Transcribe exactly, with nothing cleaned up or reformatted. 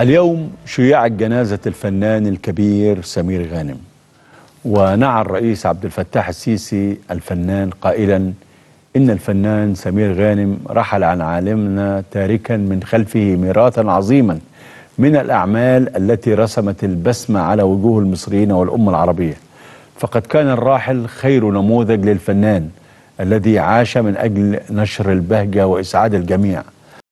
اليوم شيعت جنازة الفنان الكبير سمير غانم، ونعى الرئيس عبد الفتاح السيسي الفنان قائلا: إن الفنان سمير غانم رحل عن عالمنا تاركا من خلفه ميراثا عظيما من الأعمال التي رسمت البسمة على وجوه المصريين والأمة العربية، فقد كان الراحل خير نموذج للفنان الذي عاش من أجل نشر البهجة وإسعاد الجميع،